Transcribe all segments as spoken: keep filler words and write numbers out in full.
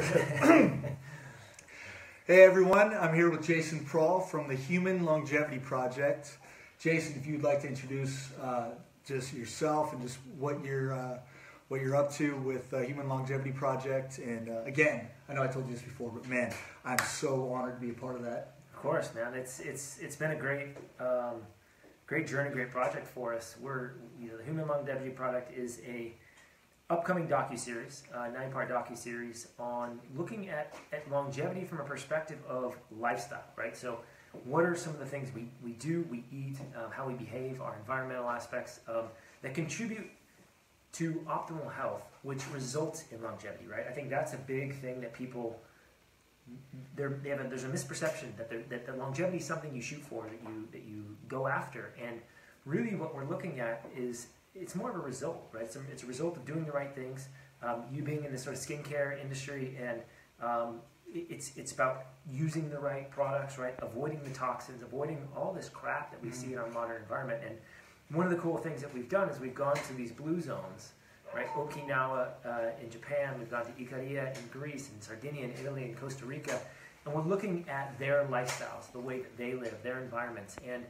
Hey everyone, I'm here with Jason Prall from the Human Longevity Project. Jason, if you'd like to introduce uh, just yourself and just what you're uh, what you're up to with the uh, Human Longevity Project. And uh, again, I know I told you this before, but man, I'm so honored to be a part of that. Of course, man. It's it's it's been a great um, great journey, great project for us. We're you know, the Human Longevity Project is a upcoming docu-series, uh, nine-part docu-series on looking at, at longevity from a perspective of lifestyle, right? So what are some of the things we, we do, we eat, um, how we behave, our environmental aspects um, that contribute to optimal health, which results in longevity, right? I think that's a big thing that people, they're, they have a, there's a misperception that, that, that longevity is something you shoot for, that you, that you go after. And really what we're looking at is it's more of a result, right? It's a, it's a result of doing the right things. Um, you being in this sort of skincare industry, and um, it, it's it's about using the right products, right? Avoiding the toxins, avoiding all this crap that we mm-hmm. see in our modern environment. And one of the cool things that we've done is we've gone to these blue zones, right? Okinawa uh, in Japan, we've gone to Ikaria in Greece, and Sardinia in Italy, and Costa Rica, and we're looking at their lifestyles, the way that they live, their environments, and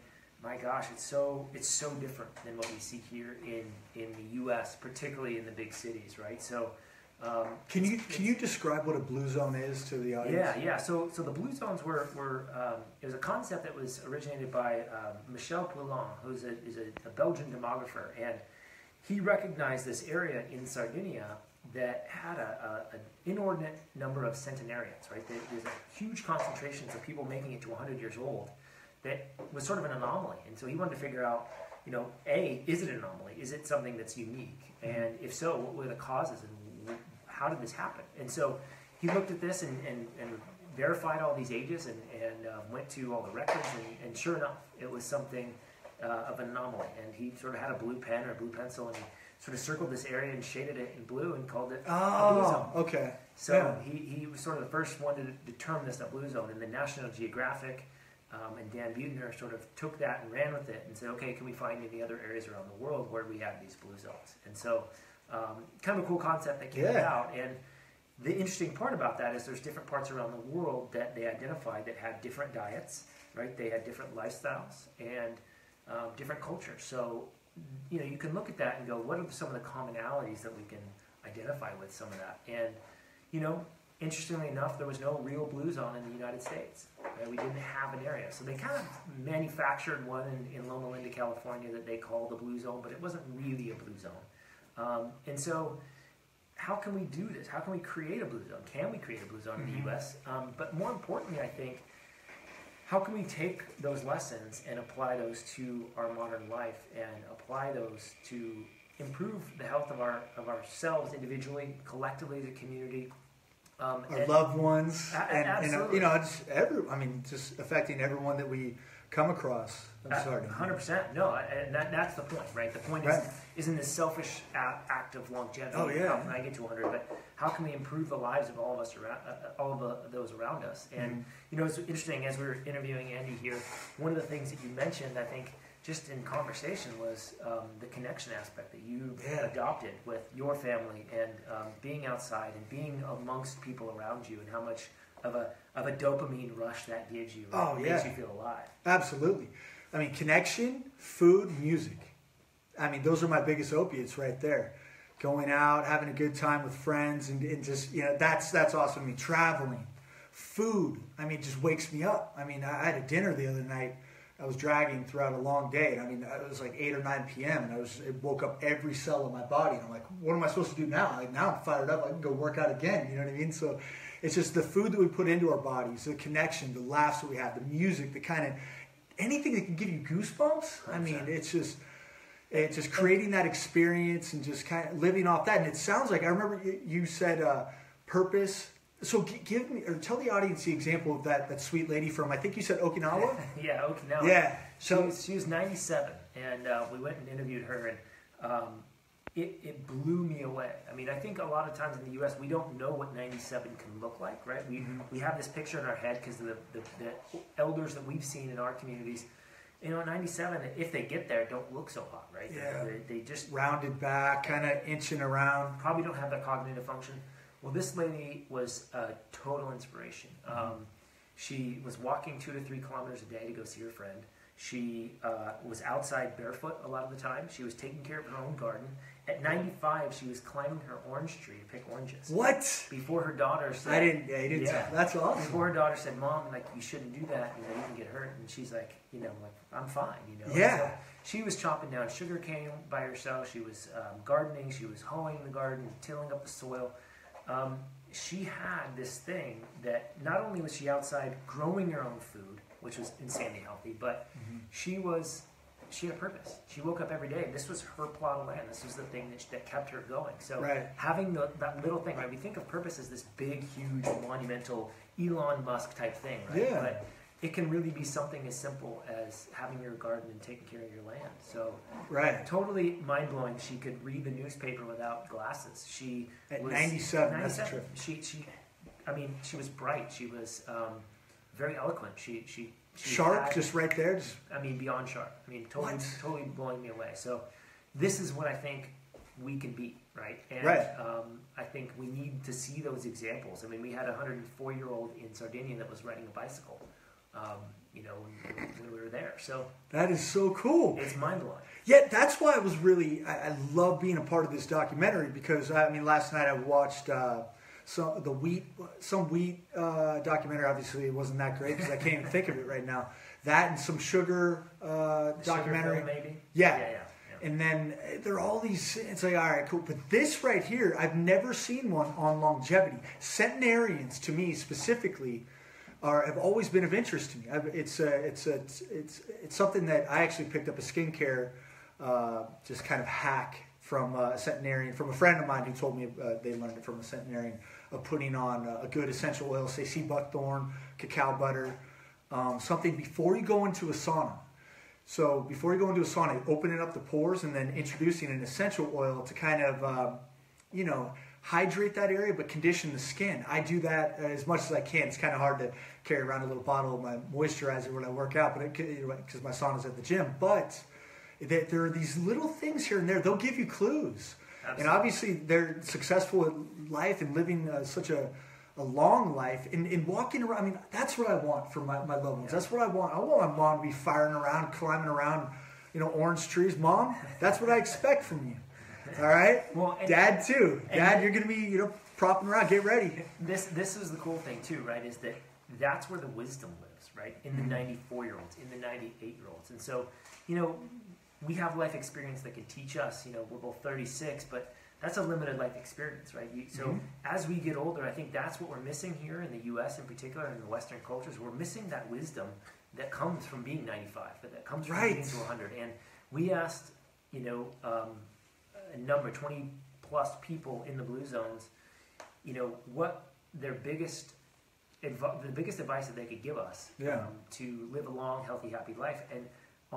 my gosh, it's so it's so different than what we see here in in the U S, particularly in the big cities, right? So, um, can you can you describe what a blue zone is to the audience? Yeah, yeah. So so the blue zones were were um, it was a concept that was originated by um, Michel Poulon, who's a is a, a Belgian demographer, and he recognized this area in Sardinia that had a, a an inordinate number of centenarians, right? There, there's a huge concentration of people making it to one hundred years old. That was sort of an anomaly, and so he wanted to figure out, you know, A, is it an anomaly? Is it something that's unique? And if so, what were the causes, and how did this happen? And so he looked at this and, and, and verified all these ages and, and um, went to all the records, and, and sure enough, it was something uh, of an anomaly. And he sort of had a blue pen or a blue pencil, and he sort of circled this area and shaded it in blue and called it oh, blue zone. Okay. So yeah. he, he was sort of the first one to determine this, a blue zone, and the National Geographic Um, and Dan Buettner sort of took that and ran with it and said, okay, can we find any other areas around the world where we have these blue zones? And so um, kind of a cool concept that came yeah. out. And the interesting part about that is there's different parts around the world that they identified that had different diets, right? They had different lifestyles and um, different cultures. So, you know, you can look at that and go, what are some of the commonalities that we can identify with some of that? And, you know, interestingly enough, there was no real blue zone in the United States. Right? We didn't have an area. So they kind of manufactured one in, in Loma Linda, California that they called the blue zone, but it wasn't really a blue zone. Um, and so how can we do this? How can we create a blue zone? Can we create a blue zone in the U S? Um, but more importantly, I think, how can we take those lessons and apply those to our modern life and apply those to improve the health of, our, of ourselves individually, collectively as a community, Um, our and, loved ones, a, and, and, and you know, it's every. I mean, just affecting everyone that we come across. I'm uh, sorry, one hundred percent. No, and that, that's the point, right? The point right. is, isn't this selfish act of longevity? Oh yeah, how can I get to one hundred? But how can we improve the lives of all of us around, uh, all of the, those around us? And mm-hmm. you know, it's interesting as we were interviewing Andy here. One of the things that you mentioned, I think, just in conversation, was um, the connection aspect that you yeah. adopted with your family and um, being outside and being amongst people around you, and how much of a of a dopamine rush that gives you. Right? Oh yeah, makes you feel alive. Absolutely. I mean, connection, food, music. I mean, those are my biggest opiates right there. Going out, having a good time with friends, and, and just you know, that's that's awesome. I mean, traveling, food. I mean, it just wakes me up. I mean, I had a dinner the other night. I was dragging throughout a long day. I mean, it was like eight or nine P M and I was it woke up every cell in my body. And I'm like, what am I supposed to do now? Like, now I'm fired up. I can go work out again. You know what I mean? So it's just the food that we put into our bodies, the connection, the laughs that we have, the music, the kind of anything that can give you goosebumps. I mean, it's just it's just creating that experience and just kind of living off that. And it sounds like I remember you said uh, purpose. So give me or tell the audience the example of that that sweet lady from I think you said Okinawa. Yeah, Okinawa. Yeah. So she was, she was ninety-seven, and uh, we went and interviewed her, and um, it it blew me away. I mean, I think a lot of times in the U S we don't know what ninety-seven can look like, right? We mm-hmm. we have this picture in our head because the, the the elders that we've seen in our communities. You know, ninety-seven, if they get there, don't look so hot, right? Yeah. They, they just rounded back, kind of inching around. Probably don't have that cognitive function. Well, this lady was a total inspiration. Um, she was walking two to three kilometers a day to go see her friend. She uh, was outside barefoot a lot of the time. She was taking care of her own garden. At ninety-five, she was climbing her orange tree to pick oranges. What? Before her daughter said... I didn't, I didn't yeah. tell. That's awesome. Before her daughter said, Mom, like, you shouldn't do that. You know, you can get hurt. And she's like, you know, like, I'm fine, you know. Yeah. So she was chopping down sugar cane by herself. She was um, gardening. She was hoeing the garden, tilling up the soil. Um, she had this thing that not only was she outside growing her own food, which was insanely healthy, but mm-hmm. she was, she had a purpose. She woke up every day. This was her plot of land. This was the thing that, she, that kept her going. So right. having the, that little thing, right? We think of purpose as this big, huge, monumental Elon Musk type thing, right? Yeah. But it can really be something as simple as having your garden and taking care of your land. So right. totally mind-blowing. She could read the newspaper without glasses. She At was, ninety-seven, ninety-seven, that's true. She, she, I mean, she was bright. She was... Um, very eloquent. She, she, she sharp, had, just right there. Just... I mean, beyond sharp. I mean, totally, what? totally blowing me away. So, this is what I think we can be, right? And right. Um, I think we need to see those examples. I mean, we had a one hundred four year old in Sardinia that was riding a bicycle. Um, you know, when, when we were there. So that is so cool. It's mind blowing. Yeah, that's why I was really. I, I love being a part of this documentary because I mean, last night I watched. Uh, Some the wheat, some wheat uh, documentary. Obviously, it wasn't that great because I can't even think of it right now. That and some sugar uh, documentary, sugar film maybe. Yeah. Yeah, yeah, yeah. And then there are all these. It's like, all right, cool. But this right here, I've never seen one on longevity. Centenarians, to me specifically, are have always been of interest to me. I've, it's a, it's a, it's it's it's something that I actually picked up a skincare uh, just kind of hack. From a centenarian, from a friend of mine who told me uh, they learned it from a centenarian of putting on a good essential oil, say sea buckthorn, cacao butter, um, something before you go into a sauna. So before you go into a sauna, opening up the pores and then introducing an essential oil to kind of, um, you know, hydrate that area but condition the skin. I do that as much as I can. It's kind of hard to carry around a little bottle of my moisturizer when I work out, but because my sauna's at the gym, but. That there are these little things here and there. They'll give you clues. Absolutely. And obviously they're successful in life and living uh, such a, a long life. And, and walking around, I mean, that's what I want for my, my loved ones. Yeah. That's what I want. I want my mom to be firing around, climbing around, you know, orange trees. Mom, that's what I expect from you. All right? Well, and, Dad, too. Dad, and, you're going to be, you know, propping around. Get ready. This, this is the cool thing, too, right, is that that's where the wisdom lives, right, in the ninety-four-year-olds, in the ninety-eight-year-olds. And so, you know... we have life experience that can teach us, you know, we're both thirty-six, but that's a limited life experience, right? You, so mm-hmm. as we get older, I think that's what we're missing here in the U S in particular, in the Western cultures. We're missing that wisdom that comes from being ninety-five, but that comes from right. being to one hundred. And we asked, you know, um, a number, twenty plus people in the Blue Zones, you know, what their biggest, adv- the biggest advice that they could give us yeah. um, to live a long, healthy, happy life. And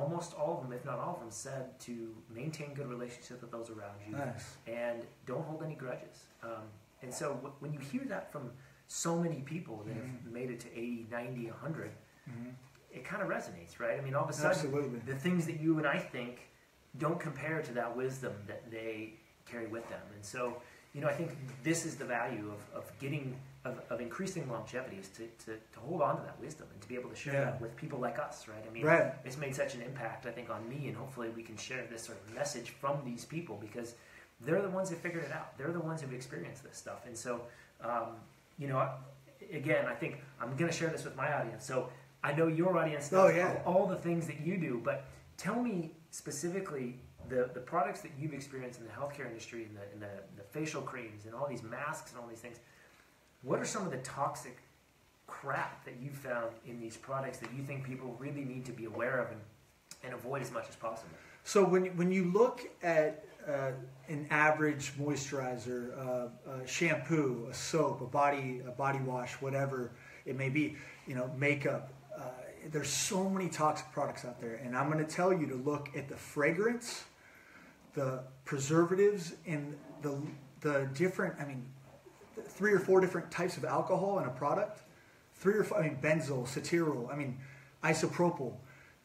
almost all of them, if not all of them, said to maintain good relationships with those around you nice. And don't hold any grudges. Um, and so w when you hear that from so many people that mm-hmm. have made it to eighty, ninety, one hundred, mm-hmm. it kind of resonates, right? I mean, all of a sudden, Absolutely. The things that you and I think don't compare to that wisdom that they carry with them. And so, you know, I think this is the value of, of getting, of, of increasing longevity is to, to, to hold on to that wisdom and to be able to share yeah. that with people like us, right? I mean, right. it's made such an impact, I think, on me, and hopefully we can share this sort of message from these people because they're the ones that figured it out. They're the ones who've experienced this stuff. And so, um, you know, I, again, I think I'm going to share this with my audience. So I know your audience knows oh, yeah. all, all the things that you do, but tell me specifically the, the products that you've experienced in the healthcare industry and the, and the, the facial creams and all these masks and all these things. What are some of the toxic crap that you found in these products that you think people really need to be aware of and, and avoid as much as possible? So when, when you look at uh, an average moisturizer, uh, a shampoo, a soap, a body, a body wash, whatever it may be, you know, makeup, uh, there's so many toxic products out there. And I'm going to tell you to look at the fragrance, the preservatives, and the, the different, I mean, three or four different types of alcohol in a product, three or four, I mean, benzyl, cetyl, I mean, isopropyl,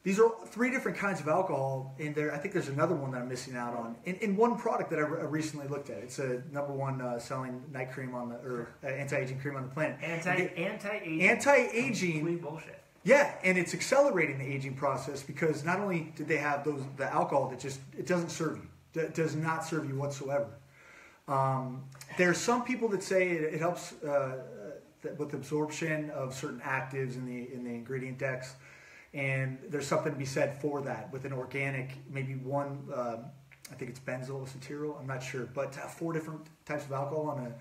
These are three different kinds of alcohol, and there, I think there's another one that I'm missing out on. In, in one product that I, re I recently looked at, it's a number one uh, selling night cream on the, or uh, anti-aging cream on the planet. Anti, it, anti-aging. Anti-aging. Complete bullshit. Yeah, and it's accelerating the aging process because not only did they have those the alcohol that just, it doesn't serve you. That does not serve you whatsoever. Um, there are some people that say it, it helps uh, th with absorption of certain actives in the in the ingredient decks. And there's something to be said for that with an organic, maybe one, um, I think it's benzyl acetyl, I'm not sure, but to have four different types of alcohol on a,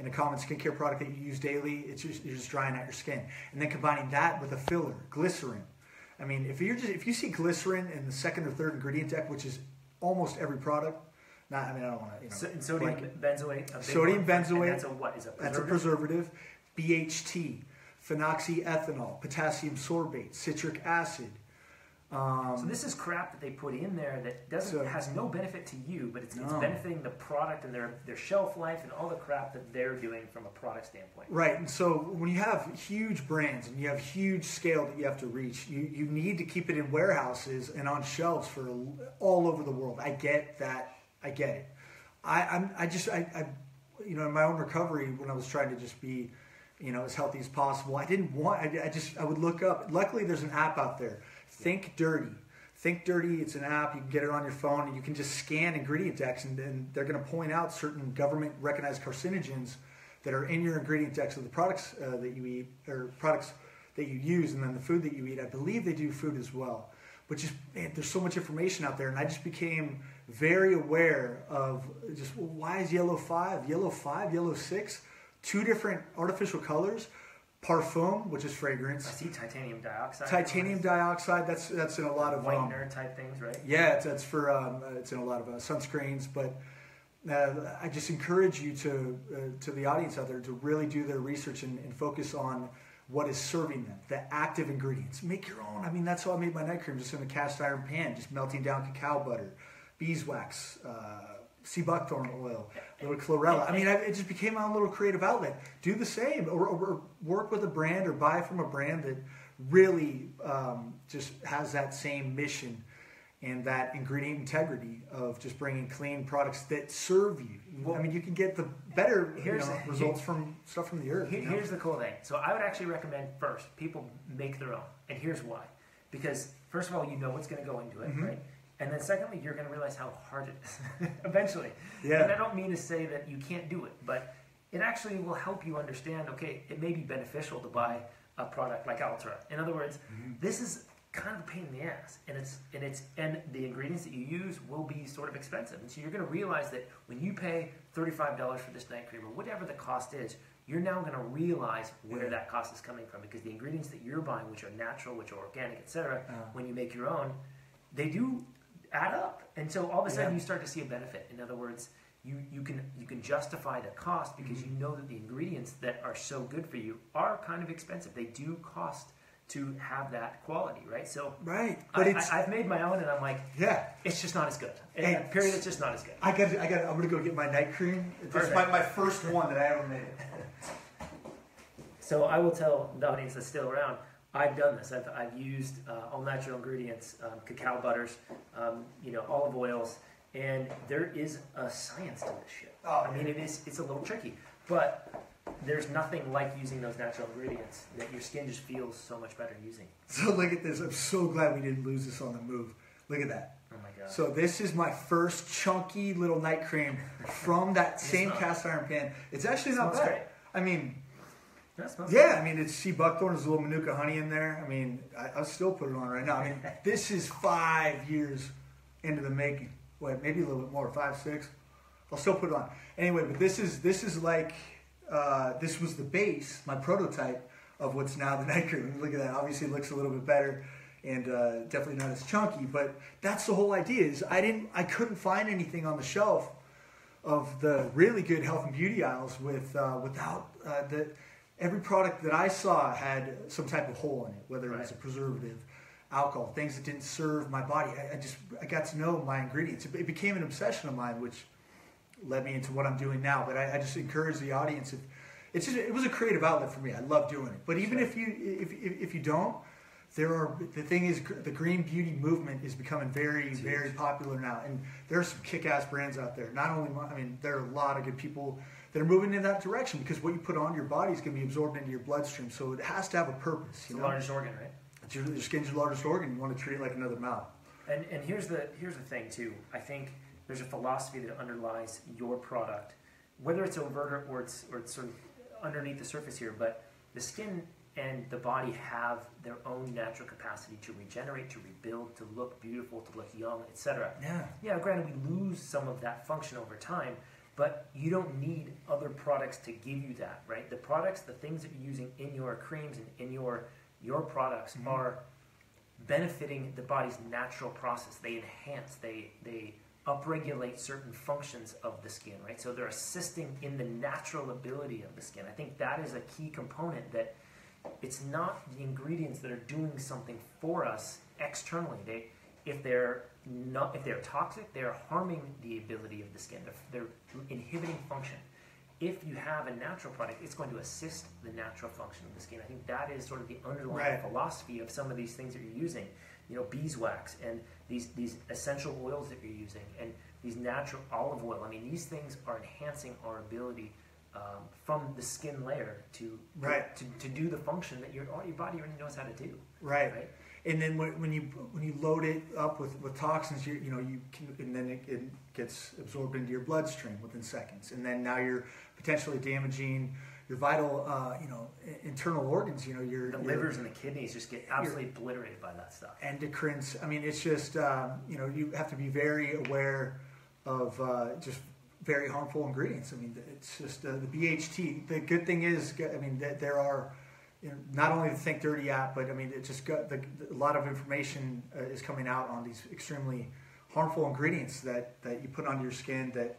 in a common skincare product that you use daily, it's just, you're just drying out your skin. And then combining that with a filler, glycerin. I mean, if you're just, if you see glycerin in the second or third ingredient deck, which is almost every product, not, I mean, I don't want to, you know, so, and sodium like, benzoate. A sodium one, benzoate. And that's a what? Is a preservative? That's a preservative. B H T. Phenoxyethanol, potassium sorbate, citric acid. Um, so this is crap that they put in there that doesn't so, has no benefit to you, but it's, no. it's benefiting the product and their, their shelf life and all the crap that they're doing from a product standpoint. Right, and so when you have huge brands and you have huge scale that you have to reach, you, you need to keep it in warehouses and on shelves for all over the world. I get that. I get it. I, I'm, I just, I, I, you know, in my own recovery when I was trying to just be, you know, as healthy as possible. I didn't want, I, I just, I would look up. Luckily, there's an app out there, Think Dirty. Think Dirty, it's an app, you can get it on your phone, and you can just scan ingredient decks, and then they're going to point out certain government-recognized carcinogens that are in your ingredient decks of the products uh, that you eat, or products that you use, and then the food that you eat. I believe they do food as well. But just, man, there's so much information out there, and I just became very aware of just, well, why is yellow five, yellow five, yellow six? Two different artificial colors, parfum, which is fragrance. I see titanium dioxide. Titanium dioxide. That's that's in a lot of whitener um, type things, right? Yeah, it's, it's for um, it's in a lot of uh, sunscreens. But uh, I just encourage you to uh, to the audience out there to really do their research and, and focus on what is serving them, the active ingredients. Make your own. I mean, that's how I made my night cream, just in a cast iron pan, just melting down cacao butter, beeswax. Uh, sea buckthorn oil, a little chlorella. I mean, I, it just became my own little creative outlet. Do the same, or, or work with a brand, or buy from a brand that really um, just has that same mission and that ingredient integrity of just bringing clean products that serve you. Well, I mean, you can get the better you know, the, results from stuff from the earth. Here, you know? Here's the cool thing. So I would actually recommend first, people make their own, and here's why. Because first of all, you know what's going to go into it, mm-hmm. right? And then secondly, you're going to realize how hard it is eventually. Yeah. And I don't mean to say that you can't do it, but it actually will help you understand, okay, it may be beneficial to buy a product like Altura. In other words, mm-hmm. this is kind of a pain in the ass, and it's and it's and the ingredients that you use will be sort of expensive. And so you're going to realize that when you pay thirty-five dollars for this night cream or whatever the cost is, you're now going to realize where yeah. that cost is coming from, because the ingredients that you're buying, which are natural, which are organic, et cetera, uh-huh. when you make your own, they do add up, and so all of a sudden yeah. you start to see a benefit. In other words, you you can you can justify the cost because mm-hmm. you know that the ingredients that are so good for you are kind of expensive. They do cost to have that quality, right? So right, but I, it's, I, I've made my own, and I'm like, yeah, it's just not as good. It, hey, period, it's just not as good. I got I got I'm gonna go get my night cream. This is my my first one that I ever made. So I will tell the audience that's still around. I've done this. I've, I've used uh, all natural ingredients, um, cacao butters, um, you know, olive oils, and there is a science to this shit. Oh, I mean, it is, it's a little tricky, but there's nothing like using those natural ingredients that your skin just feels so much better using. So look at this. I'm so glad we didn't lose this on the move. Look at that. Oh my God. So this is my first chunky little night cream from that same not. cast iron pan. It's actually it not bad. Great. I mean... Yeah, I mean, it's sea buckthorn, there's a little manuka honey in there. I mean, I, I'll still put it on right now. I mean, this is five years into the making. Wait, maybe a little bit more, five, six. I'll still put it on. Anyway, but this is this is like, uh, this was the base, my prototype of what's now the night cream. Look at that, obviously it looks a little bit better and uh, definitely not as chunky, but that's the whole idea is I didn't, I couldn't find anything on the shelf of the really good health and beauty aisles with uh, without uh, the... Every product that I saw had some type of hole in it, whether right. it was a preservative, alcohol, things that didn't serve my body. I, I just I got to know my ingredients. It, it became an obsession of mine, which led me into what I'm doing now. But I, I just encourage the audience. If, it's just, it was a creative outlet for me. I love doing it. But even sure. if you if, if if you don't, there are, the thing is, the green beauty movement is becoming very, Jeez. very popular now. And there are some kick-ass brands out there. Not only, I mean, there are a lot of good people that are moving in that direction, because what you put on your body is going to be absorbed into your bloodstream. So it has to have a purpose. It's the largest organ, right? It's your, your skin's your largest organ. You want to treat it like another mouth. And, and here's the here's the thing, too. I think there's a philosophy that underlies your product, whether it's overt or it's, or it's sort of underneath the surface here, but the skin and the body have their own natural capacity to regenerate, to rebuild, to look beautiful, to look young, et cetera. Yeah. Yeah, granted, we lose some of that function over time, but you don't need other products to give you that, right? The products, the things that you're using in your creams and in your, your products mm-hmm. are benefiting the body's natural process. They enhance, they, they upregulate certain functions of the skin, right? So they're assisting in the natural ability of the skin. I think that is a key component, that it's not the ingredients that are doing something for us externally. They, if they're not, if they're toxic, they're harming the ability of the skin. They're, they're inhibiting function. If you have a natural product, it's going to assist the natural function of the skin. I think that is sort of the underlying right. philosophy of some of these things that you're using. You know, beeswax and these, these essential oils that you're using, and these natural olive oil. I mean, these things are enhancing our ability Um, from the skin layer to, right. to to do the function that your your body already knows how to do. Right. right? And then when, when you when you load it up with, with toxins, you you know you can, and then it, it gets absorbed into your bloodstream within seconds, and then now you're potentially damaging your vital uh, you know internal organs. You know your the your, livers and the kidneys just get absolutely obliterated by that stuff. Endocrines. I mean, it's just um, you know you have to be very aware of uh, just. very harmful ingredients. I mean, it's just uh, the B H T. The good thing is, I mean, that there are, you know, not only the Think Dirty app, but I mean, it just got the, a lot of information uh, is coming out on these extremely harmful ingredients that, that you put on your skin that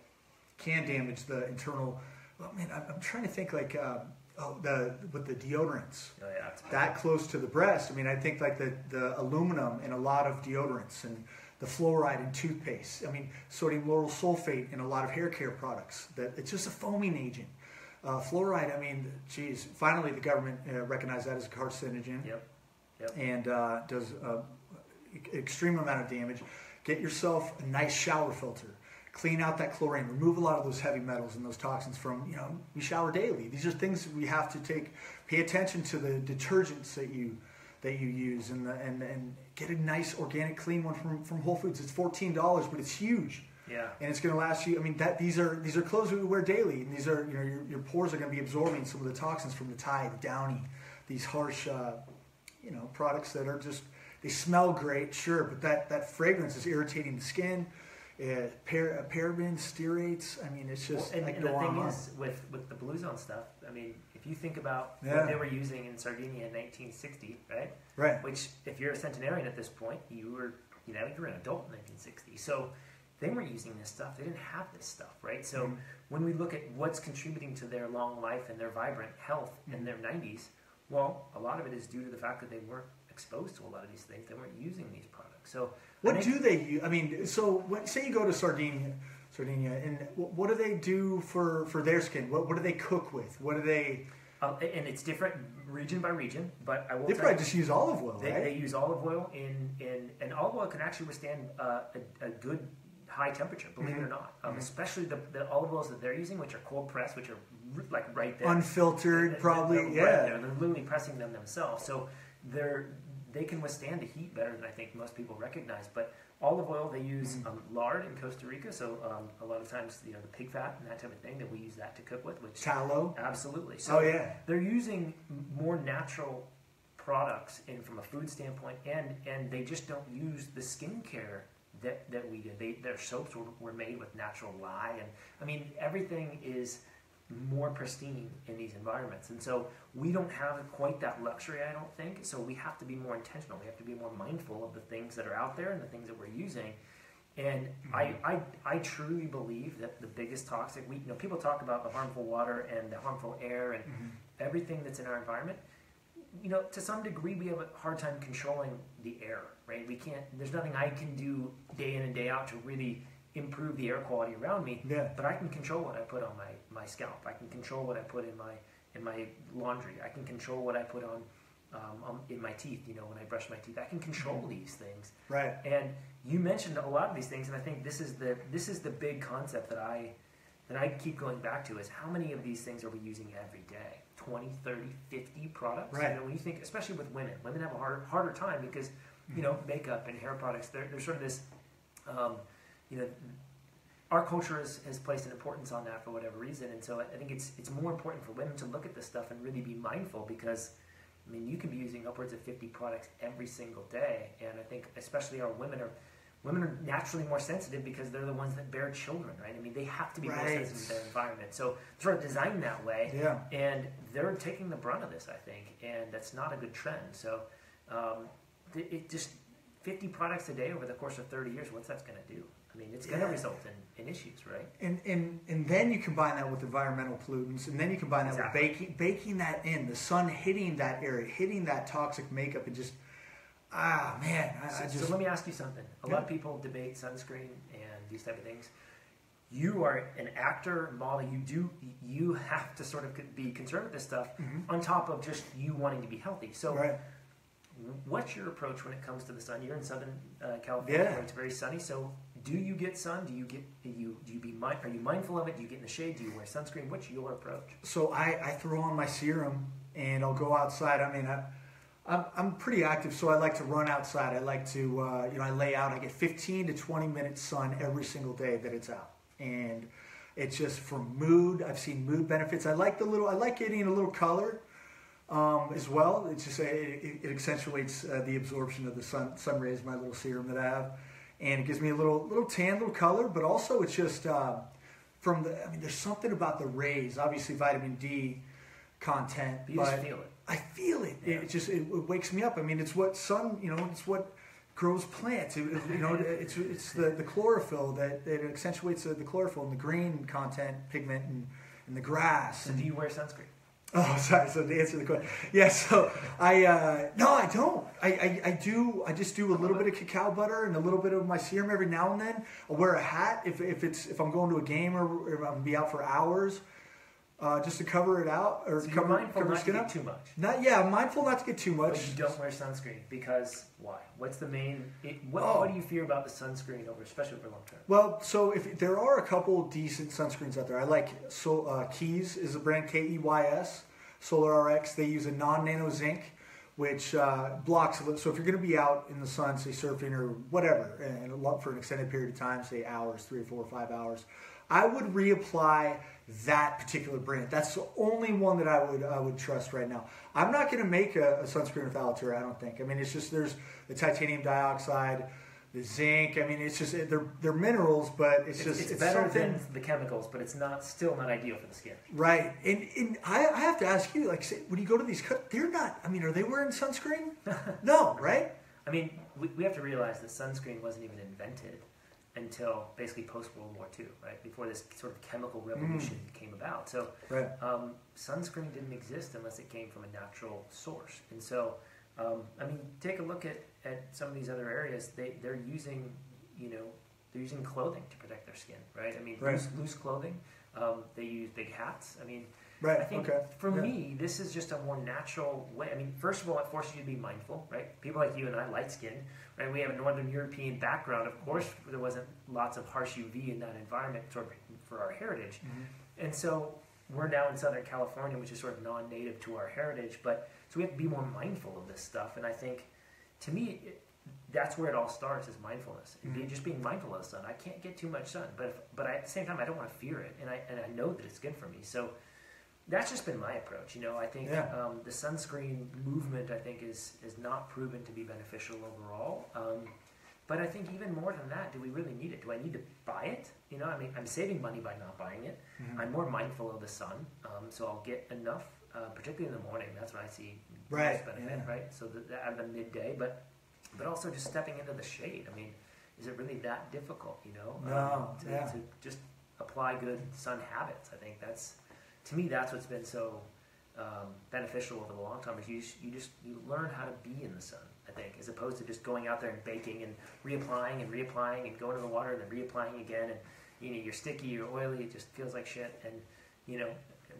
can damage the internal. Well, man, I'm, I'm trying to think like uh, oh, the with the deodorants. Oh, yeah, that close to the breast. I mean, I think like the, the aluminum in a lot of deodorants and the fluoride in toothpaste. I mean, sodium lauryl sulfate in a lot of hair care products. That it's just a foaming agent. Uh, fluoride. I mean, geez. Finally, the government uh, recognized that as a carcinogen. Yep. Yep. And uh, does an extreme amount of damage. Get yourself a nice shower filter. Clean out that chlorine. Remove a lot of those heavy metals and those toxins from. You know, we shower daily. These are things we have to take. Pay attention to the detergents that you that you use and the and and. Get a nice organic, clean one from, from Whole Foods. It's fourteen dollars, but it's huge. Yeah, and it's going to last you. I mean, that these are these are clothes we wear daily, and these are you know your, your pores are going to be absorbing some of the toxins from the Tide, the Downy, these harsh, uh, you know, products that are just they smell great, sure, but that that fragrance is irritating the skin. Uh, par parabens, stearates. I mean, it's just well, and, like and the thing on. is with with the Blue Zone stuff. I mean, if you think about yeah. what they were using in Sardinia in nineteen sixty, right? Right. Which, if you're a centenarian at this point, you were you know you were an adult in nineteen sixty. So they were using this stuff. They didn't have this stuff, right? So mm-hmm. when we look at what's contributing to their long life and their vibrant health mm-hmm. in their nineties, well, a lot of it is due to the fact that they weren't exposed to a lot of these things. They weren't using these products. So. What do they use? I mean, so when, say you go to Sardinia, Sardinia, and what do they do for, for their skin? What what do they cook with? What do they? Uh, and it's different region by region, but I will. They tell probably you, just use olive oil. They, right? they use olive oil in in and olive oil can actually withstand uh, a, a good high temperature. Believe mm-hmm. it or not, um, mm-hmm. especially the, the olive oils that they're using, which are cold pressed, which are like right there, unfiltered, they're, probably. They're, they're yeah, right there. They're literally pressing them themselves, so they're. They can withstand the heat better than I think most people recognize. But olive oil, they use um, lard in Costa Rica, so um, a lot of times you know the pig fat and that type of thing that we use that to cook with. Which tallow, absolutely. So oh yeah, they're using more natural products in from a food standpoint, and and they just don't use the skincare that that we do. They, their soaps were, were made with natural lye, and I mean everything is more pristine in these environments, and so we don't have quite that luxury, I don't think. So we have to be more intentional. We have to be more mindful of the things that are out there and the things that we're using. And mm-hmm. I, I, I truly believe that the biggest toxic, we, you know, people talk about the harmful water and the harmful air and mm-hmm. everything that's in our environment. You know, to some degree, we have a hard time controlling the air, right? We can't. There's nothing I can do day in and day out to really improve the air quality around me, yeah. but I can control what I put on my, my scalp. I can control what I put in my in my laundry. I can control what I put on um, in my teeth, you know, when I brush my teeth. I can control these things. Right. And you mentioned a lot of these things, and I think this is the this is the big concept that I that I keep going back to is how many of these things are we using every day? twenty, thirty, fifty products? Right. You know, when you think, especially with women, women have a hard, harder time because, you know, makeup and hair products, there's sort of this, um, you know, our culture has, has placed an importance on that for whatever reason. And so I think it's it's more important for women to look at this stuff and really be mindful because, I mean, you can be using upwards of fifty products every single day. And I think especially our women are, women are naturally more sensitive because they're the ones that bear children, right? I mean, they have to be right. more sensitive to their environment. So sort of designed that way. Yeah. And they're taking the brunt of this, I think. And that's not a good trend. So um, it, it just, fifty products a day over the course of thirty years, what's that's going to do? I mean, it's going to yeah. result in, in issues, right? And, and and then you combine that with environmental pollutants, and then you combine that exactly. with baking, baking that in, the sun hitting that area, hitting that toxic makeup, and just, ah, man. I, so, I just, so let me ask you something. A yeah. lot of people debate sunscreen and these type of things. You are an actor, model. You do you have to sort of be concerned with this stuff mm-hmm. on top of just you wanting to be healthy. So. Right. What's your approach when it comes to the sun? You're in Southern uh, California, yeah. where it's very sunny. So, do you get sun? Do you get do you do you be mind, are you mindful of it? Do you get in the shade? Do you wear sunscreen? What's your approach? So I, I throw on my serum and I'll go outside. I mean, I, I'm I'm pretty active, so I like to run outside. I like to uh, you know I lay out. I get fifteen to twenty minutes sun every single day that it's out, and it's just for mood. I've seen mood benefits. I like the little. I like getting a little color. Um, as well, it's just, it, it accentuates uh, the absorption of the sun, sun rays, my little serum that I have, and it gives me a little little tan, little color, but also it's just uh, from the, I mean, there's something about the rays, obviously vitamin D content, you but just feel it. I feel it. Yeah. It, it just, it, it wakes me up. I mean, it's what sun, you know, it's what grows plants, it, you know, it's it's the, the chlorophyll that, that accentuates the, the chlorophyll and the green content, pigment, and, and the grass. So and, do you wear sunscreen? Oh, sorry. So to answer the question, yeah. So I uh, no, I don't. I, I I do. I just do a little bit of cacao butter and a little bit of my serum every now and then. I'll wear a hat if if it's if I'm going to a game or if I'm gonna be out for hours, uh, just to cover it out or so cover, mindful cover not skin to get up. Too much. Not yeah. I'm mindful not to get too much. But you don't wear sunscreen because why? What's the main? It, what, oh. what do you fear about the sunscreen over, especially for long term? Well, so if there are a couple decent sunscreens out there, I like so uh, Keys is a brand K E Y S. Solar R X, they use a non-nano zinc, which uh, blocks, so if you're going to be out in the sun, say surfing or whatever, and for an extended period of time, say hours, three or four or five hours, I would reapply that particular brand. That's the only one that I would I would trust right now. I'm not going to make a, a sunscreen with Altura, I don't think. I mean, it's just there's the titanium dioxide, the zinc. I mean, it's just they're they're minerals, but it's, it's just it's, it's better something, than the chemicals, but it's not still not ideal for the skin. Right, and and I, I have to ask you, like, say, when you go to these, they're not. I mean, are they wearing sunscreen? No, right? I mean, we we have to realize that sunscreen wasn't even invented until basically post World War Two, right? Before this sort of chemical revolution mm. came about, so right. um, sunscreen didn't exist unless it came from a natural source, and so. Um, I mean, take a look at, at some of these other areas. They they're using, you know, they're using clothing to protect their skin, right? I mean, right. Loose, loose clothing. Um, they use big hats. I mean, right. I think okay. for yeah. me, this is just a more natural way. I mean, first of all, it forces you to be mindful, right? People like you and I, light skin, right? We have a Northern European background. Of course, there wasn't lots of harsh U V in that environment sort of for our heritage, mm-hmm. and so. We're now in Southern California, which is sort of non-native to our heritage, but so we have to be more mindful of this stuff. And I think, to me, it, that's where it all starts is mindfulness and mm-hmm. being, just being mindful of the sun. I can't get too much sun, but if, but I, at the same time, I don't want to fear it, and I and I know that it's good for me. So that's just been my approach. You know, I think yeah. um, the sunscreen movement, I think, is is not proven to be beneficial overall. Um, but I think even more than that, do we really need it? Do I need to buy it? You know, I mean, I'm saving money by not buying it. Mm-hmm. I'm more mindful of the sun, um, so I'll get enough, uh, particularly in the morning. That's when I see right. most benefit, yeah. right? So the, the, out of the midday, but but also just stepping into the shade. I mean, is it really that difficult? You know, no, um, to, yeah. to just apply good sun habits. I think that's, to me, that's what's been so um, beneficial over the long time. Is you just, you just you learn how to be in the sun. I think, as opposed to just going out there and baking and reapplying and reapplying and going to the water and then reapplying again, and you know you're sticky, you're oily, it just feels like shit. And you know,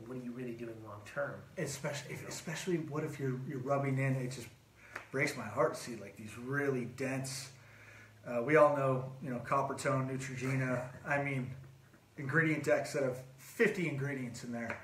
what are you really doing long term? Especially, if, especially what if you're you're rubbing in? It just breaks my heart to see like these really dense. Uh, we all know, you know, Coppertone, Neutrogena. I mean, ingredient decks that have fifty ingredients in there.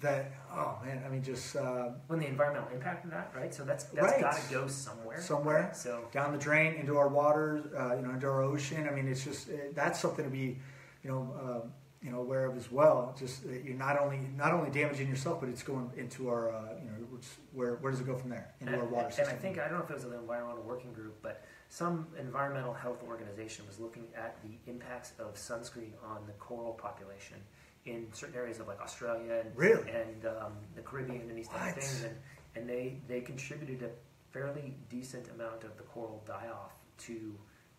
That oh man, I mean, just uh, when the environmental impact of that, right? So that's that's right. got to go somewhere. Somewhere. So down the drain into our waters, uh, you know, into our ocean. I mean, it's just it, that's something to be, you know. Uh, you know, aware of as well. Just that you're not only not only damaging yourself, but it's going into our, uh, you know, where where does it go from there? Into and, our water and system. And I think, I don't know if it was an environmental working group, but some environmental health organization was looking at the impacts of sunscreen on the coral population in certain areas of like Australia and, really? and um, the Caribbean and these what? type of things. And, and they, they contributed a fairly decent amount of the coral die-off to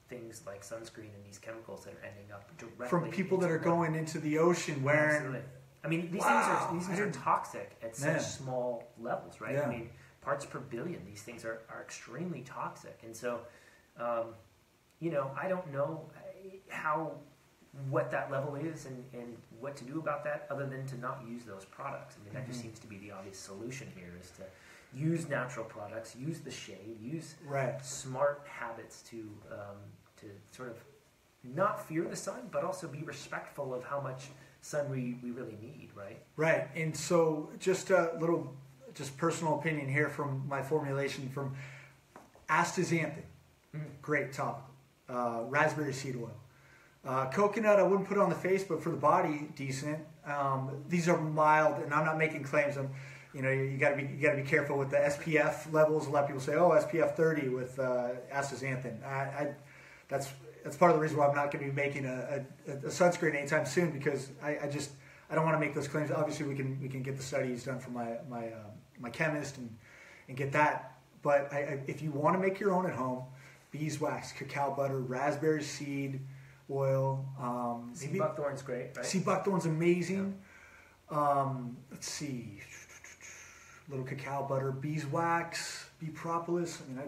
things like sunscreen and these chemicals that are ending up directly from people that are going into the ocean wearing. Absolutely. I mean, these wow. things are these things are toxic at such Man. small levels, right? Yeah. I mean, parts per billion. These things are, are extremely toxic, and so, um, you know, I don't know how what that level is and, and what to do about that, other than to not use those products. I mean, that mm-hmm. just seems to be the obvious solution here is to. Use natural products, use the shade, use right. smart habits to um, to sort of not fear the sun, but also be respectful of how much sun we, we really need, right? Right, and so just a little, just personal opinion here from my formulation from astaxanthin, mm-hmm. great topical, uh, raspberry seed oil. Uh, coconut, I wouldn't put on the face, but for the body, decent. Um, these are mild, and I'm not making claims. I'm, You know, you got to be you got to be careful with the S P F levels. A lot of people say, "Oh, S P F thirty with uh, astaxanthin." I, I, that's that's part of the reason why I'm not going to be making a, a, a sunscreen anytime soon because I, I just I don't want to make those claims. Obviously, we can we can get the studies done from my my uh, my chemist and and get that. But I, I, if you want to make your own at home, beeswax, cacao butter, raspberry seed oil, um, sea maybe, buckthorn's great, right? Sea buckthorn's amazing. Yeah. Um, let's see. Little cacao butter, beeswax, bee propolis. I mean, I,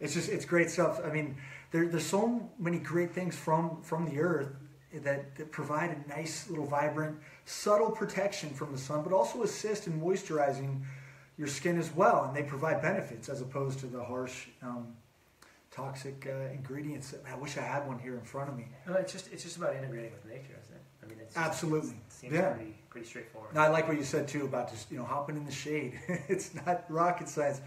it's just it's great stuff. I mean, there, there's so many great things from from the earth that, that provide a nice little vibrant, subtle protection from the sun, but also assist in moisturizing your skin as well. And they provide benefits as opposed to the harsh, um, toxic uh, ingredients. That, I wish I had one here in front of me. No, it's just it's just about integrating with nature, isn't it? I mean, it's just, absolutely. It seems yeah. pretty, pretty straightforward. No, I like what you said too about just you know hopping in the shade. It's not rocket science.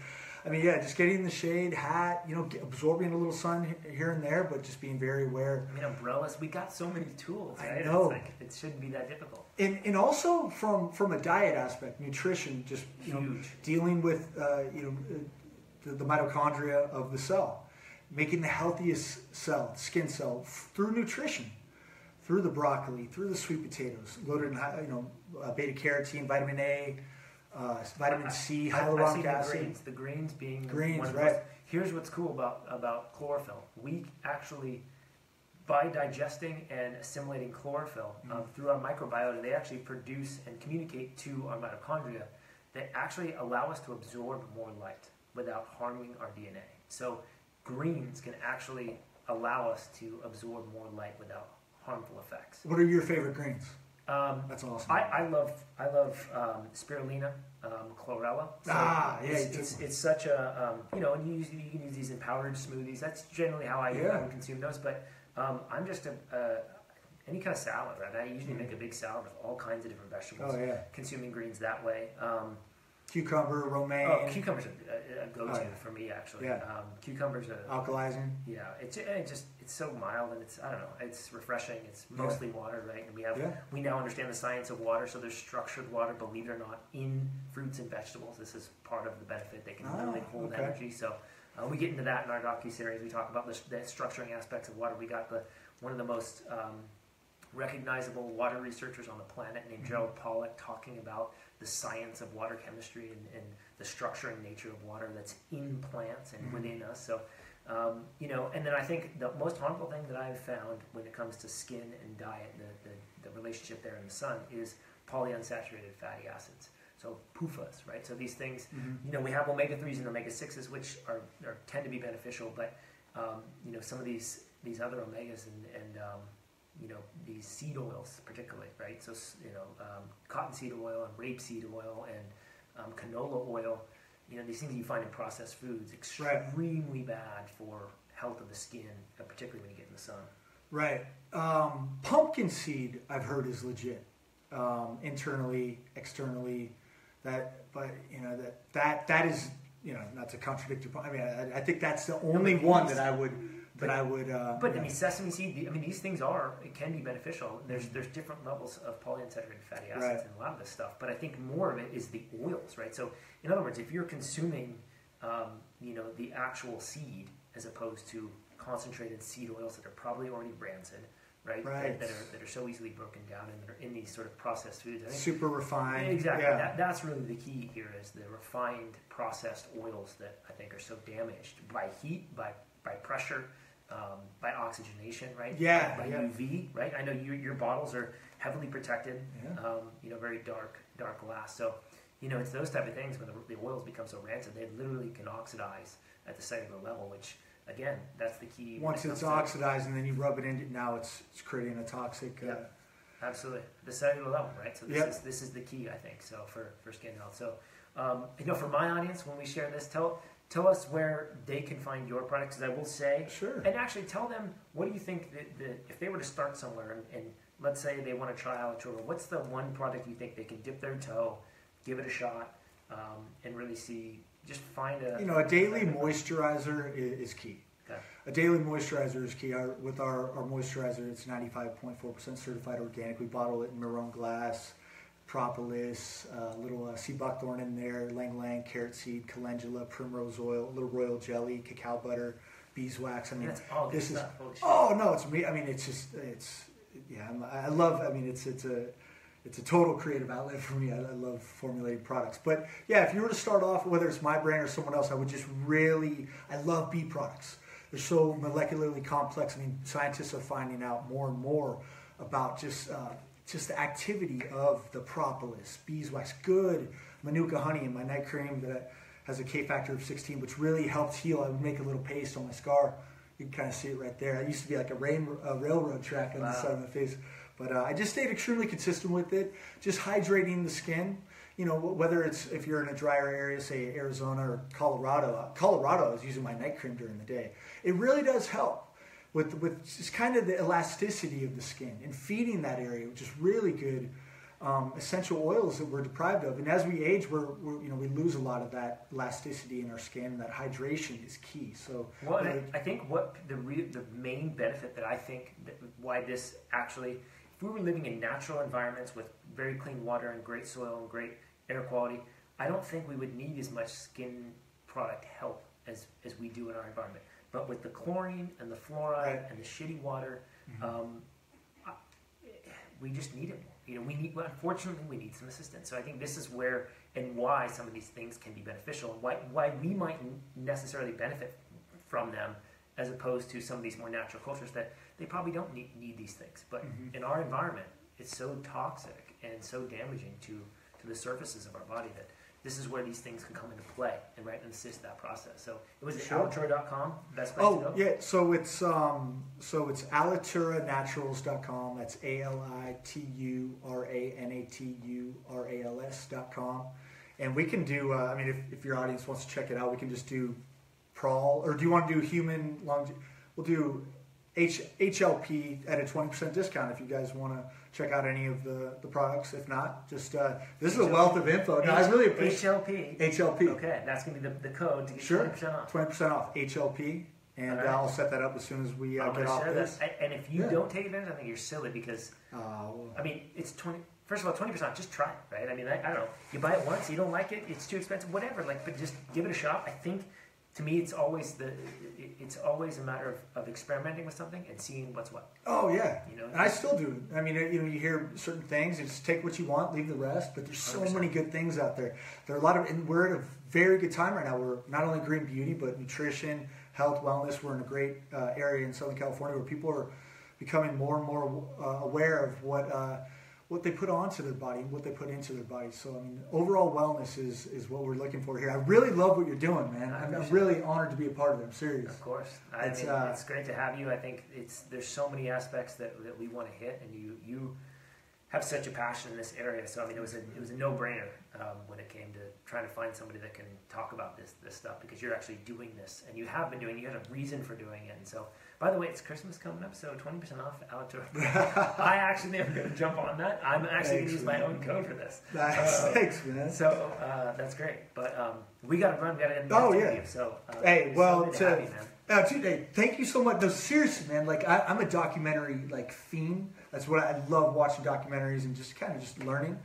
I mean, yeah, just getting in the shade, hat, you know, get, absorbing a little sun here and there, but just being very aware. I mean, umbrellas. We got so many tools. Right? I know. It's like, it shouldn't be that difficult. And and also from from a diet aspect, nutrition, just you Huge. know, dealing with uh, you know the, the mitochondria of the cell, making the healthiest cell, skin cell, through nutrition. Through the broccoli, through the sweet potatoes, loaded in you know beta carotene, vitamin A, uh, vitamin C, hyaluronic acid. The greens, the greens being greens, one of right? Those. Here's what's cool about about chlorophyll. We actually, by digesting and assimilating chlorophyll mm-hmm. um, through our microbiota, they actually produce and communicate to our mitochondria that actually allow us to absorb more light without harming our D N A. So greens can actually allow us to absorb more light without harmful effects. What are your favorite greens? Um, That's awesome. I, I love I love um, spirulina, um, chlorella. So ah, yeah, it's, it's, it's such a um, you know, and you, use, you can use these in powdered smoothies. That's generally how I, yeah. I would consume those. But um, I'm just a uh, any kind of salad, right? I usually mm. make a big salad with all kinds of different vegetables. Oh yeah, consuming greens that way. Um, Cucumber, romaine. Oh, cucumbers are a go-to oh, yeah. for me actually. Yeah. Um, cucumbers are alkalizing. Yeah, it's it just it's so mild and it's I don't know it's refreshing. It's mostly yeah. water, right? And we have yeah. we now understand the science of water, so there's structured water, believe it or not, in fruits and vegetables. This is part of the benefit. They can oh, literally hold okay. energy. So uh, we get into that in our docu-series. We talk about the, the structuring aspects of water. We got the one of the most um, recognizable water researchers on the planet named mm-hmm. Gerald Pollack talking about the science of water chemistry and, and the structure and nature of water that's in plants and mm-hmm. within us. So, um, you know, and then I think the most harmful thing that I've found when it comes to skin and diet, the, the, the relationship there in the sun, is polyunsaturated fatty acids. So P U F As, right? So these things, mm-hmm. you know, we have omega threes and omega sixes, which are, are tend to be beneficial, but, um, you know, some of these, these other omegas and, and um, you know, these seed oils particularly, right? So, you know, um, cottonseed oil and rapeseed oil and um, canola oil, you know, these things you find in processed foods, extremely bad for health of the skin, particularly when you get in the sun. Right. Um, pumpkin seed, I've heard, is legit. Um, internally, externally, that, but you know, that that that is, you know, not to contradict your point. I mean, I, I think that's the only no, one that I would that but, I would. Uh, but I mean, sesame seed. I mean, these things are, it can be beneficial. There's mm-hmm. there's different levels of polyunsaturated fatty acids right. in a lot of this stuff. But I think more of it is the oils, right? So in other words, if you're consuming, um, you know, the actual seed as opposed to concentrated seed oils that are probably already rancid. Right, right. That, that, are, that are so easily broken down and that are in these sort of processed foods. I think, super refined. Exactly. Yeah. That, that's really the key here is the refined processed oils that I think are so damaged by heat, by, by pressure, um, by oxygenation, right? Yeah. By, by yeah. U V, right? I know you, your bottles are heavily protected, yeah. um, you know, very dark, dark glass. So, you know, it's those type of things when the, the oils become so rancid, they literally can oxidize at the cellular level, which... Again, that's the key. Once it's oxidized and then you rub it in, it, now it's, it's creating a toxic... Uh, yep. Absolutely. The cellular level, right? So this, yep. is, this is the key, I think, so for, for skin health. So, um, you know, for my audience, when we share this, tell tell us where they can find your products, because I will say... Sure. And actually tell them, what do you think that, that if they were to start somewhere and, and let's say they want to try Alitura, what's the one product you think they can dip their toe, give it a shot, um, and really see... Just find a... You know, a daily moisturizer is, is key. Okay. A daily moisturizer is key. Our, with our, our moisturizer, it's ninety-five point four percent certified organic. We bottle it in Marron Glass, Propolis, a uh, little uh, sea buckthorn in there, lang lang, carrot seed, calendula, primrose oil, a little royal jelly, cacao butter, beeswax. I mean, that's all this stuff. Is... Oh, no, it's me. I mean, it's just, it's, yeah, I'm, I love, I mean, it's, it's a... It's a total creative outlet for me. I, I love formulating products. But yeah, if you were to start off, whether it's my brand or someone else, I would just really, I love bee products. They're so molecularly complex. I mean, scientists are finding out more and more about just uh, just the activity of the propolis, beeswax, good manuka honey in my night cream that has a K-factor of sixteen, which really helps heal. I would make a little paste on my scar. You can kind of see it right there. I used to be like a, rain, a railroad track on wow. the side of my face. But uh, I just stayed extremely consistent with it, just hydrating the skin. You know, whether it's if you're in a drier area, say Arizona or Colorado. Uh, Colorado is using my night cream during the day. It really does help with, with just kind of the elasticity of the skin and feeding that area, which is really good um, essential oils that we're deprived of. And as we age, we're, we're, you know, we lose a lot of that elasticity in our skin. That hydration is key. So, well, like, I think what the, re the main benefit that I think that why this actually... If we were living in natural environments with very clean water and great soil and great air quality, I don't think we would need as much skin product help as, as we do in our environment. But with the chlorine and the fluoride and the shitty water, mm-hmm. um, I, we just need it more. You know, we need, well, unfortunately, we need some assistance. So I think this is where and why some of these things can be beneficial, why, why we mightn't necessarily benefit from them as opposed to some of these more natural cultures that they probably don't need, need these things. But mm-hmm. in our environment, it's so toxic and so damaging to, to the surfaces of our body that this is where these things can come into play and right and assist that process. So it was sure. Alitura dot com, best place oh, to go. Yeah, so it's um so it's Alitura Naturals dot com. That's A L I T U R A N A T U R A L S dot com. And we can do uh, I mean if, if your audience wants to check it out, we can just do Prall, or do you want to do human longevity? We'll do H HLP at a twenty percent discount if you guys want to check out any of the, the products. If not, just uh, this H L P. Is a wealth of info. No, H I really appreciate H L P. H L P. Okay, that's going to be the, the code to get sure. twenty percent off. twenty percent off, H L P, and right. uh, I'll set that up as soon as we uh, get off this. That. And if you yeah. don't take advantage, I think you're silly because, uh, well, I mean, it's twenty. First of all, twenty percent. Just try it, right? I mean, I, I don't know. You buy it once, you don't like it, it's too expensive, whatever. Like, but just give it a shot. I think. To me, it's always the it's always a matter of, of experimenting with something and seeing what's what. Oh yeah, you know, and I still do. I mean, you know, you hear certain things, and just take what you want, leave the rest. But there's so one hundred percent. Many good things out there. There are a lot of, and we're at a very good time right now. We're not only green beauty, but nutrition, health, wellness. We're in a great uh, area in Southern California where people are becoming more and more uh, aware of what. Uh, what they put onto their body and what they put into their body. So, I mean, overall wellness is, is what we're looking for here. I really love what you're doing, man. I'm, I'm really it. honored to be a part of it. I'm serious. Of course. I it's, mean, uh, it's great to have you. I think it's there's so many aspects that, that we want to hit, and you you have such a passion in this area. So, I mean, it was a, it was a no-brainer um, when it came to trying to find somebody that can talk about this, this stuff, because you're actually doing this, and you have been doing it. You had a reason for doing it, and so... By the way, it's Christmas coming up, so twenty percent off Altura. I actually am going to jump on that. I'm actually going to use my own code for this. That's, uh, thanks, man. So uh, that's great. But um, we got to run. We got to end the oh, interview. Yeah. So, uh, hey, well, to, happy, man. Uh, to, hey, thank you so much. No, seriously, man. Like I, I'm a documentary like fiend. That's what I, I love watching documentaries and just kind of just learning.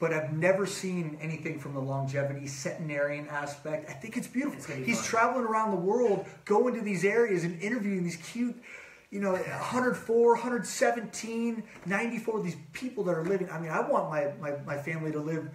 But I've never seen anything from the longevity, centenarian aspect. I think it's beautiful. It's gonna be He's fun. traveling around the world, going to these areas and interviewing these cute, you know, one oh four, one seventeen, ninety-four, these people that are living. I mean, I want my, my, my family to live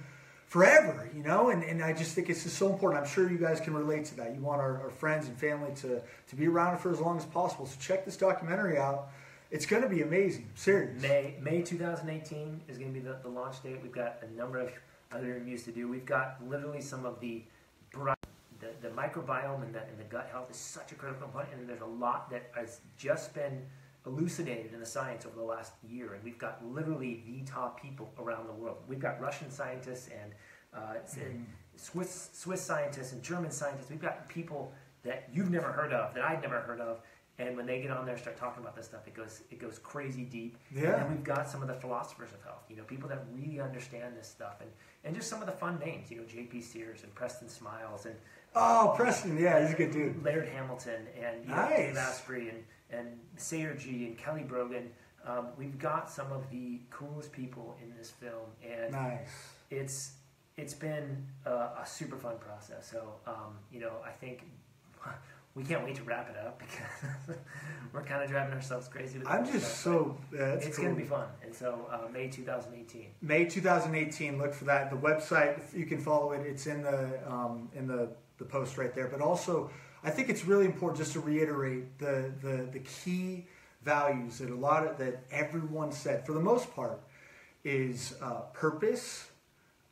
forever, you know, and, and I just think it's just so important. I'm sure you guys can relate to that. You want our, our friends and family to, to be around for as long as possible. So check this documentary out. It's going to be amazing. Seriously. May May two thousand eighteen is going to be the, the launch date. We've got a number of other interviews to do. We've got literally some of the the, the microbiome and the, and the gut health is such a critical component, and there's a lot that has just been elucidated in the science over the last year. And we've got literally the top people around the world. We've got Russian scientists and, uh, mm. and Swiss Swiss scientists and German scientists. We've got people that you've never heard of, that I'd never heard of. And when they get on there and start talking about this stuff, it goes it goes crazy deep. Yeah. And then we've got some of the philosophers of health, you know, people that really understand this stuff, and, and just some of the fun names, you know, J P. Sears and Preston Smiles and oh, uh, Preston, yeah, he's a good dude. Laird Hamilton and you nice. know, Dave Asprey and and Sayer G and Kelly Brogan. Um, we've got some of the coolest people in this film, and nice. It's it's been a, a super fun process. So um, you know, I think. We can't wait to wrap it up because we're kind of driving ourselves crazy. With I'm just stuff, so... Yeah, it's cool. Going to be fun. And so, uh, May two thousand eighteen. May two thousand eighteen, look for that. The website, you can follow it. It's in the um, in the, the post right there. But also, I think it's really important just to reiterate the, the, the key values that a lot of, that everyone said, for the most part, is uh, purpose,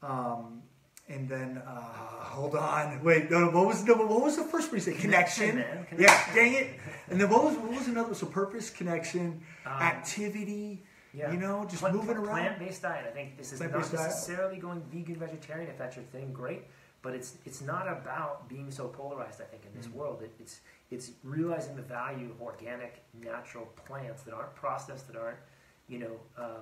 um, and then, uh, hold on, wait, no, what was, no, what was the first one you said? Connection. Connection, connection. Yeah, dang it. And then what was, what was another, so purpose, connection, um, activity, yeah. you know, just Pl moving around. Plant-based diet, I think this is not necessarily going vegan, vegetarian, if that's your thing, great. But it's it's not about being so polarized, I think, in this mm-hmm. world. It, it's, it's realizing the value of organic, natural plants that aren't processed, that aren't, you know, um,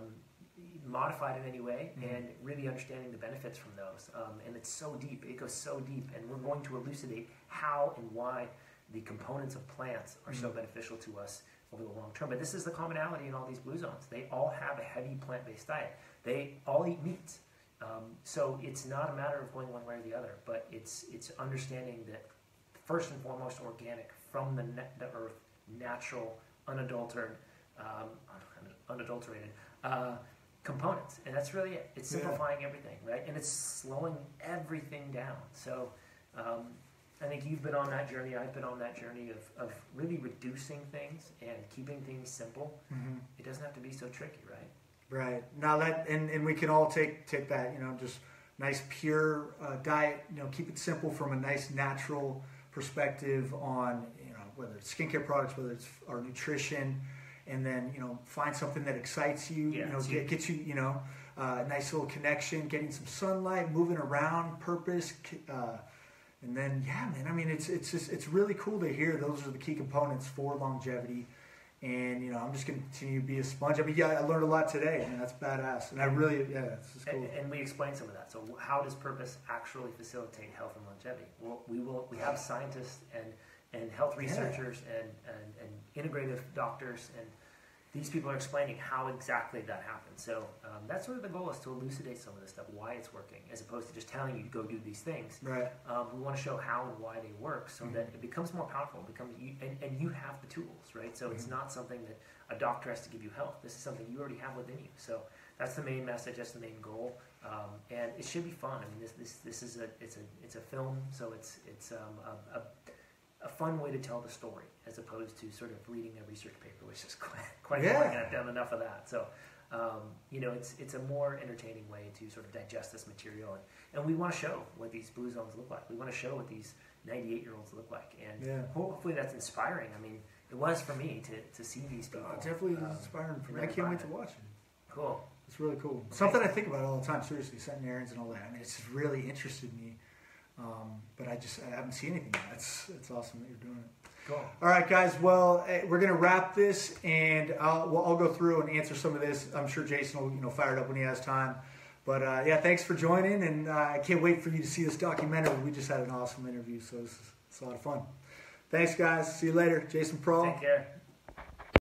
modified in any way, mm-hmm. and really understanding the benefits from those. Um, and it's so deep. It goes so deep. And we're going to elucidate how and why the components of plants are mm-hmm. so beneficial to us over the long term. But this is the commonality in all these blue zones. They all have a heavy plant-based diet. They all eat meat. Um, so it's not a matter of going one way or the other, but it's, it's understanding that first and foremost organic from the, the earth, natural, unadulterated, um, unadulterated, uh, components, and that's really it. It's simplifying yeah. everything, right? And it's slowing everything down. So um, I think you've been on that journey. I've been on that journey of, of really reducing things and keeping things simple. Mm-hmm. It doesn't have to be so tricky, right? Right. Now that, and, and we can all take take that, you know, just nice pure uh, diet. You know, keep it simple from a nice natural perspective on, you know, whether it's skincare products, whether it's our nutrition. And then, you know, find something that excites you, yeah, you know, get, gets you, you know, a uh, nice little connection, getting some sunlight, moving around, purpose. Uh, and then, yeah, man, I mean, it's it's just, it's really cool to hear those are the key components for longevity. And, you know, I'm just going to continue to be a sponge. I mean, yeah, I learned a lot today, and that's badass. And I really, yeah, it's just cool. And, and we explained some of that. So how does purpose actually facilitate health and longevity? Well, we will, we have scientists and, and health researchers yeah. and, and, and integrative doctors, and these people are explaining how exactly that happens. So um, that's sort of the goal, is to elucidate some of this stuff, why it's working, as opposed to just telling you to go do these things. Right. Um, we want to show how and why they work, so mm-hmm. that it becomes more powerful. It becomes, you, and, and you have the tools, right? So mm-hmm. it's not something that a doctor has to give you health. This is something you already have within you. So that's the main message. That's the main goal, um, and it should be fun. I mean, this this this is a it's a it's a film, so it's it's um, a, a a fun way to tell the story, as opposed to sort of reading a research paper, which is quite, quite yeah. boring, and I've done enough of that. So um, you know, it's it's a more entertaining way to sort of digest this material. And, and we want to show what these blue zones look like. We want to show what these ninety-eight-year-olds look like. And yeah. hopefully that's inspiring. I mean, it was for me to, to see these people. Oh, definitely um, inspiring for me. I can't wait to watch it. Cool. It's really cool. Okay. Something I think about all the time, seriously, setting errands and all that. I mean, it's just really interested me. Um, but I just I haven't seen anything. That's it's awesome that you're doing it. Cool. All right, guys. Well, we're gonna wrap this, and I'll, well, I'll go through and answer some of this. I'm sure Jason will, you know, fire it up when he has time. But uh, yeah, thanks for joining, and uh, I can't wait for you to see this documentary. We just had an awesome interview, so it's, it's a lot of fun. Thanks, guys. See you later, Jason Prall. Take care.